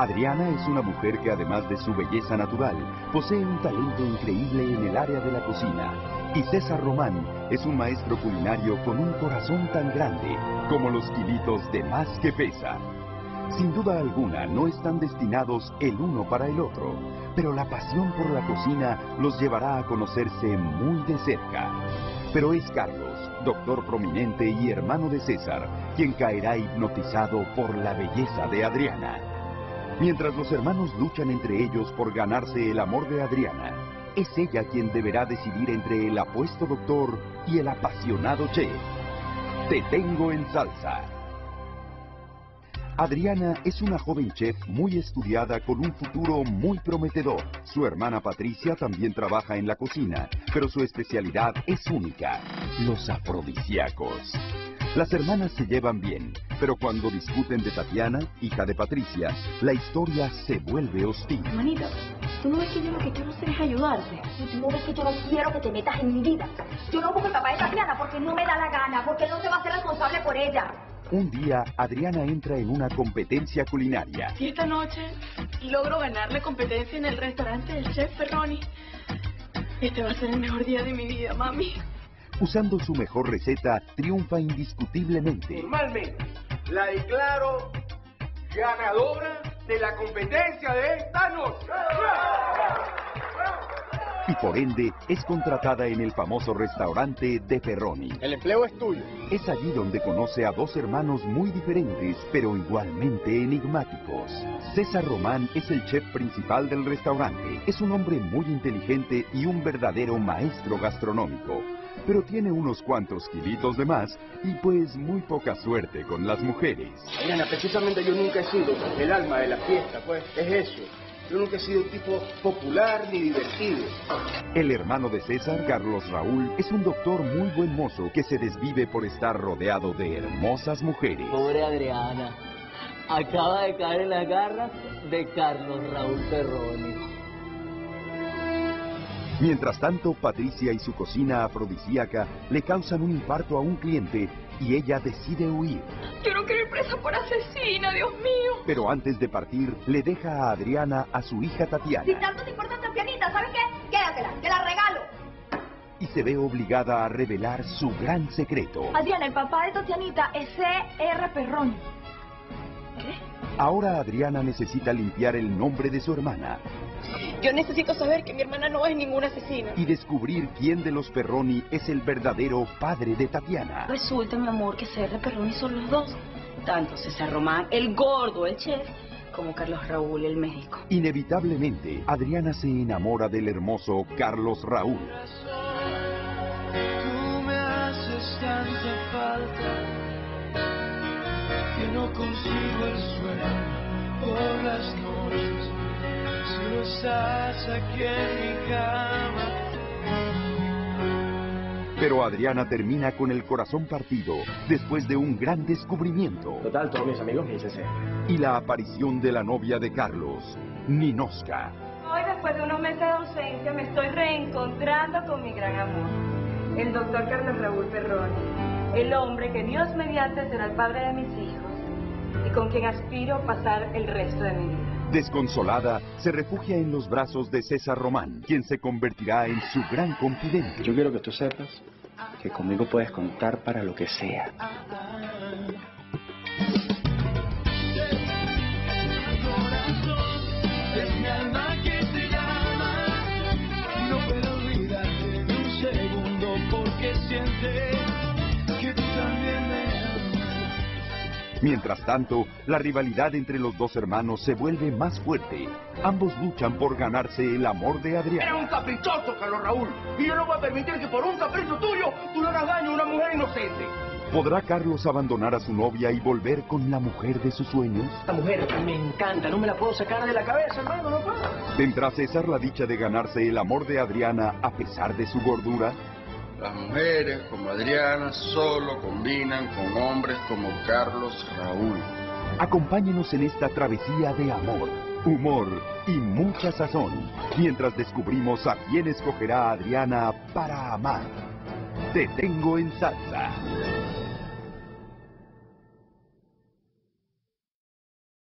Adriana es una mujer que, además de su belleza natural, posee un talento increíble en el área de la cocina. Y César Román es un maestro culinario con un corazón tan grande como los kilitos de más que pesa. Sin duda alguna no están destinados el uno para el otro, pero la pasión por la cocina los llevará a conocerse muy de cerca. Pero es Carlos, doctor prominente y hermano de César, quien caerá hipnotizado por la belleza de Adriana. Mientras los hermanos luchan entre ellos por ganarse el amor de Adriana, es ella quien deberá decidir entre el apuesto doctor y el apasionado chef. Te Tengo en Salsa. Adriana es una joven chef muy estudiada con un futuro muy prometedor. Su hermana Patricia también trabaja en la cocina, pero su especialidad es única: los afrodisíacos. Las hermanas se llevan bien, pero cuando discuten de Tatiana, hija de Patricia, la historia se vuelve hostil. Manita, tú no ves que yo lo que quiero hacer es ayudarte. Tú no ves que yo no quiero que te metas en mi vida. Yo no busco el papá de Tatiana porque no me da la gana, porque no se va a hacer responsable por ella. Un día, Adriana entra en una competencia culinaria. Si esta noche logro ganar la competencia en el restaurante del chef Perroni, este va a ser el mejor día de mi vida, mami. Usando su mejor receta, triunfa indiscutiblemente. Formalmente, la declaro ganadora de la competencia de esta noche. Y por ende es contratada en el famoso restaurante de Perroni. El empleo es tuyo. Es allí donde conoce a dos hermanos muy diferentes, pero igualmente enigmáticos. César Román es el chef principal del restaurante. Es un hombre muy inteligente y un verdadero maestro gastronómico. Pero tiene unos cuantos kilitos de más y pues muy poca suerte con las mujeres. Adriana, precisamente yo nunca he sido el alma de la fiesta, pues es eso. Yo nunca he sido un tipo popular ni divertido. El hermano de César, Carlos Raúl, es un doctor muy buen mozo que se desvive por estar rodeado de hermosas mujeres. Pobre Adriana, acaba de caer en las garras de Carlos Raúl Perroni. Mientras tanto, Patricia y su cocina afrodisíaca le causan un infarto a un cliente y ella decide huir. Yo no quiero ir presa por asesina, Dios mío. Pero antes de partir, le deja a Adriana a su hija Tatiana. Si tanto te importa esta pianita, ¿sabes qué? Quédatela, te la regalo. Y se ve obligada a revelar su gran secreto. Adriana, el papá de Tatianita es C.R. Perroni. ¿Qué? Ahora Adriana necesita limpiar el nombre de su hermana. Yo necesito saber que mi hermana no es ninguna asesina. Y descubrir quién de los Perroni es el verdadero padre de Tatiana. Resulta, mi amor, que C.R. Perroni son los dos. Tanto César Román, el gordo, el chef, como Carlos Raúl, el médico. Inevitablemente, Adriana se enamora del hermoso Carlos Raúl. Tú me haces tanta falta que no consigo el sueño por las noches. Si no estás aquí en mi cama. Pero Adriana termina con el corazón partido después de un gran descubrimiento. Total, todos mis amigos me dicen sí. Y la aparición de la novia de Carlos, Minosca. Hoy, después de unos meses de ausencia, me estoy reencontrando con mi gran amor, el doctor Carlos Raúl Perroni, el hombre que Dios mediante será el padre de mis hijos y con quien aspiro a pasar el resto de mi vida. Desconsolada, se refugia en los brazos de César Román, quien se convertirá en su gran confidente. Yo quiero que tú sepas que conmigo puedes contar para lo que sea. Mientras tanto, la rivalidad entre los dos hermanos se vuelve más fuerte. Ambos luchan por ganarse el amor de Adriana. Eres un caprichoso, Carlos Raúl, y yo no voy a permitir que por un capricho tuyo tú le hagas daño a una mujer inocente. ¿Podrá Carlos abandonar a su novia y volver con la mujer de sus sueños? Esta mujer me encanta, no me la puedo sacar de la cabeza, hermano, no puedo. ¿Tendrá César la dicha de ganarse el amor de Adriana a pesar de su gordura? Las mujeres como Adriana solo combinan con hombres como Carlos Raúl. Acompáñenos en esta travesía de amor, humor y mucha sazón, mientras descubrimos a quién escogerá Adriana para amar. Te Tengo en Salsa.